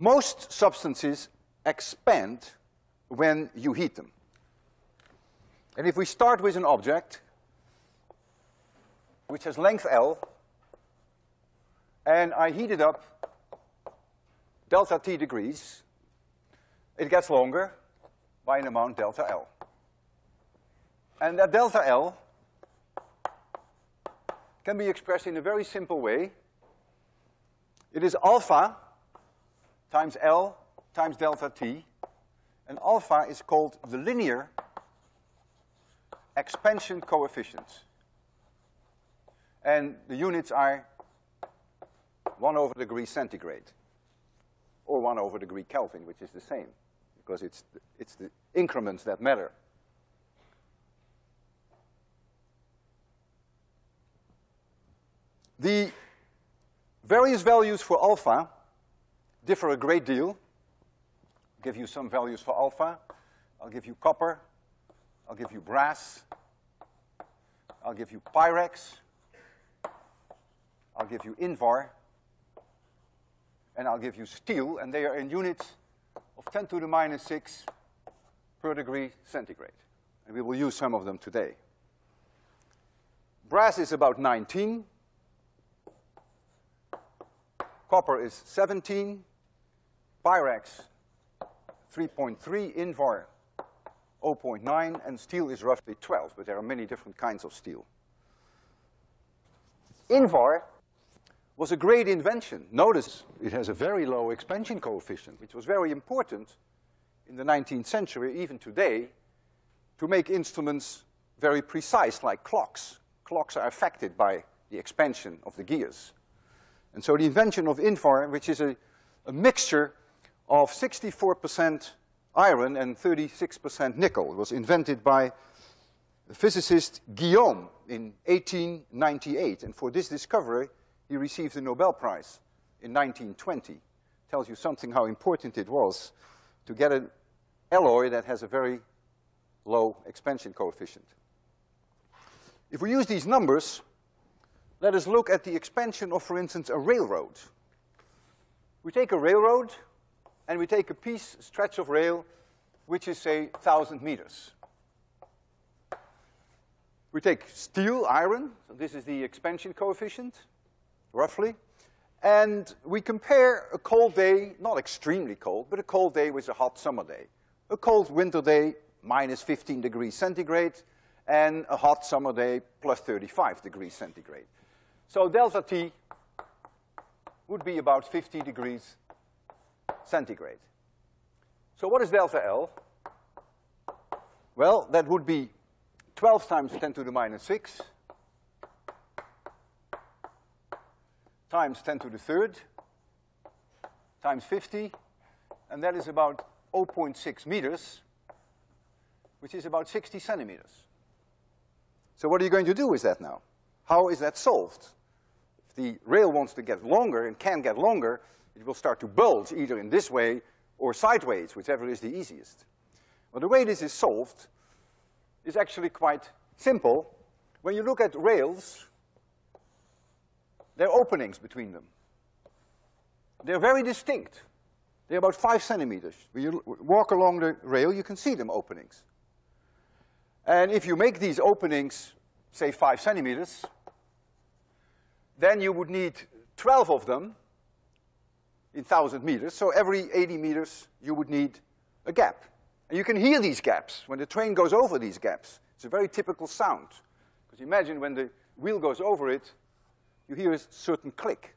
Most substances expand when you heat them. And if we start with an object which has length L, and I heat it up delta T degrees, it gets longer by an amount delta L. And that delta L can be expressed in a very simple way. It is alpha times L times delta T, and alpha is called the linear expansion coefficient. And the units are 1/degree centigrade, or 1/degree Kelvin, which is the same, because it's the increments that matter. The various values for alpha differ a great deal. I'll give you some values for alpha. I'll give you copper. I'll give you brass. I'll give you Pyrex. I'll give you Invar. And I'll give you steel, and they are in units of 10⁻⁶ per degree centigrade. And we will use some of them today. Brass is about 19. Copper is 17, Pyrex 3.3, Invar 0.9, and steel is roughly 12, but there are many different kinds of steel. Invar was a great invention. Notice it has a very low expansion coefficient, which was very important in the 19th century, even today, to make instruments very precise, like clocks. Clocks are affected by the expansion of the gears. And so the invention of Invar, which is a mixture of 64% iron and 36% nickel, was invented by the physicist Guillaume in 1898. And for this discovery, he received the Nobel Prize in 1920. Tells you something how important it was to get an alloy that has a very low expansion coefficient. If we use these numbers, let us look at the expansion of, for instance, a railroad. We take a railroad, and we take a piece, stretch of rail, which is, say, 1,000 meters. We take steel, iron, so this is the expansion coefficient, roughly, and we compare a cold day, not extremely cold, but a cold day with a hot summer day. A cold winter day, -15°C, and a hot summer day, +35°C. So delta T would be about 50°C. So what is delta L? Well, that would be 12 times 10⁻⁶ times 10⁻³ times 50, and that is about 0.6 meters, which is about 60 centimeters. So what are you going to do with that now? How is that solved? The rail wants to get longer and can get longer, it will start to bulge either in this way or sideways, whichever is the easiest. Well, the way this is solved is actually quite simple. When you look at rails, there are openings between them. They're very distinct. They're about 5 centimeters. When you walk along the rail, you can see them openings. And if you make these openings, say 5 centimeters, then you would need 12 of them in 1,000 meters. So every 80 meters, you would need a gap. And you can hear these gaps when the train goes over these gaps. It's a very typical sound. Because imagine when the wheel goes over it, you hear a certain click.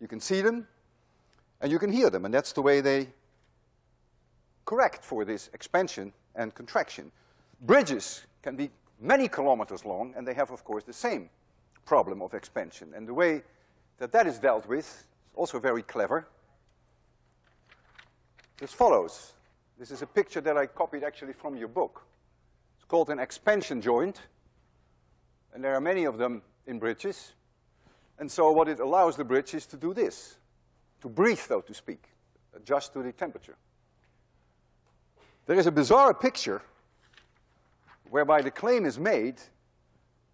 You can see them, and you can hear them. And that's the way they correct for this expansion and contraction. Bridges can be many kilometers long, and they have, of course, the same problem of expansion. And the way that that is dealt with is also very clever. This follows. This is a picture that I copied actually from your book. It's called an expansion joint, and there are many of them in bridges. And so what it allows the bridge is to do this, to breathe, so to speak, adjust to the temperature. There is a bizarre picture whereby the claim is made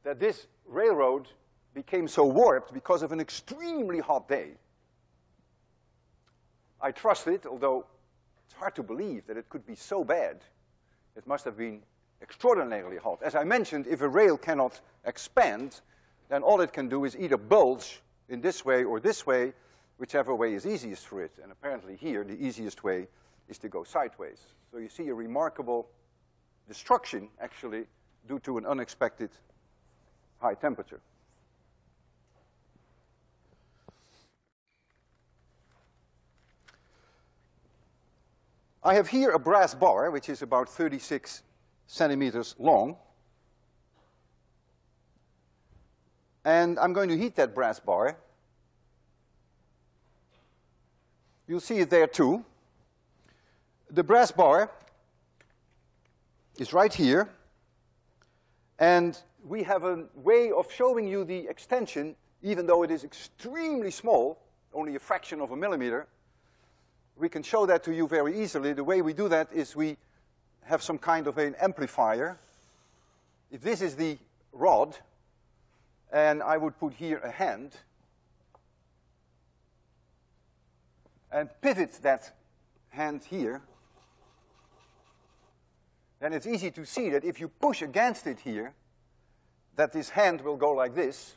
that this railroad became so warped because of an extremely hot day. I trust it, although it's hard to believe that it could be so bad. It must have been extraordinarily hot. As I mentioned, if a rail cannot expand, then all it can do is either bulge in this way or this way, whichever way is easiest for it. And apparently here, the easiest way is to go sideways. So you see a remarkable destruction, actually, due to an unexpected high temperature. I have here a brass bar, which is about 36 centimeters long. And I'm going to heat that brass bar. You'll see it there too. The brass bar is right here. And we have a way of showing you the extension, even though it is extremely small, only a fraction of a millimeter. We can show that to you very easily. The way we do that is we have some kind of an amplifier. If this is the rod, and I would put here a hand, and pivot that hand here, then it's easy to see that if you push against it here, that this hand will go like this.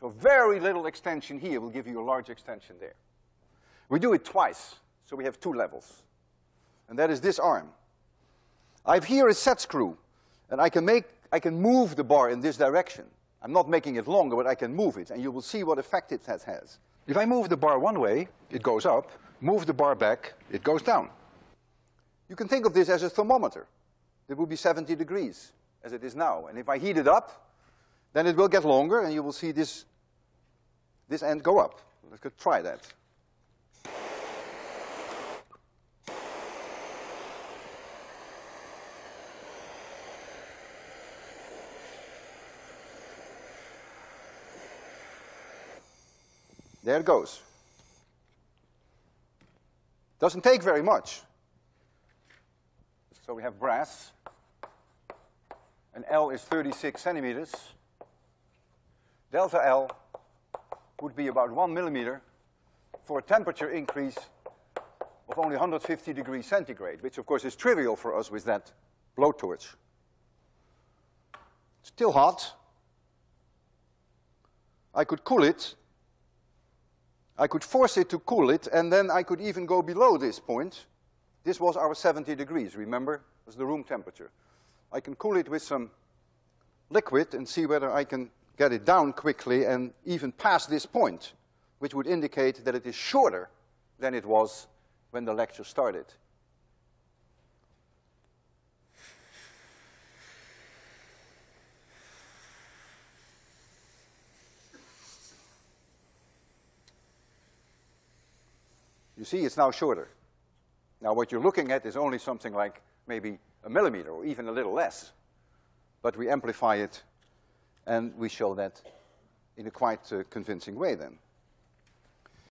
So very little extension here will give you a large extension there. We do it twice, so we have two levels. And that is this arm. I have here a set screw, and I can move the bar in this direction. I'm not making it longer, but I can move it, and you will see what effect it has. If I move the bar one way, it goes up. Move the bar back, it goes down. You can think of this as a thermometer. It would be 70 degrees, as it is now. And if I heat it up, then it will get longer, and you will see this end go up. Let's try that. There it goes. Doesn't take very much. So we have brass, and L is 36 centimeters. Delta L would be about 1 millimeter for a temperature increase of only 150 degrees centigrade, which of course is trivial for us with that blowtorch. Still hot. I could cool it. I could force it to cool it, and then I could even go below this point. This was our 70 degrees, remember? It was the room temperature. I can cool it with some liquid and see whether I can get it down quickly and even past this point, which would indicate that it is shorter than it was when the lecture started. You see, it's now shorter. Now, what you're looking at is only something like maybe a millimeter or even a little less. But we amplify it, and we show that in a quite convincing way then.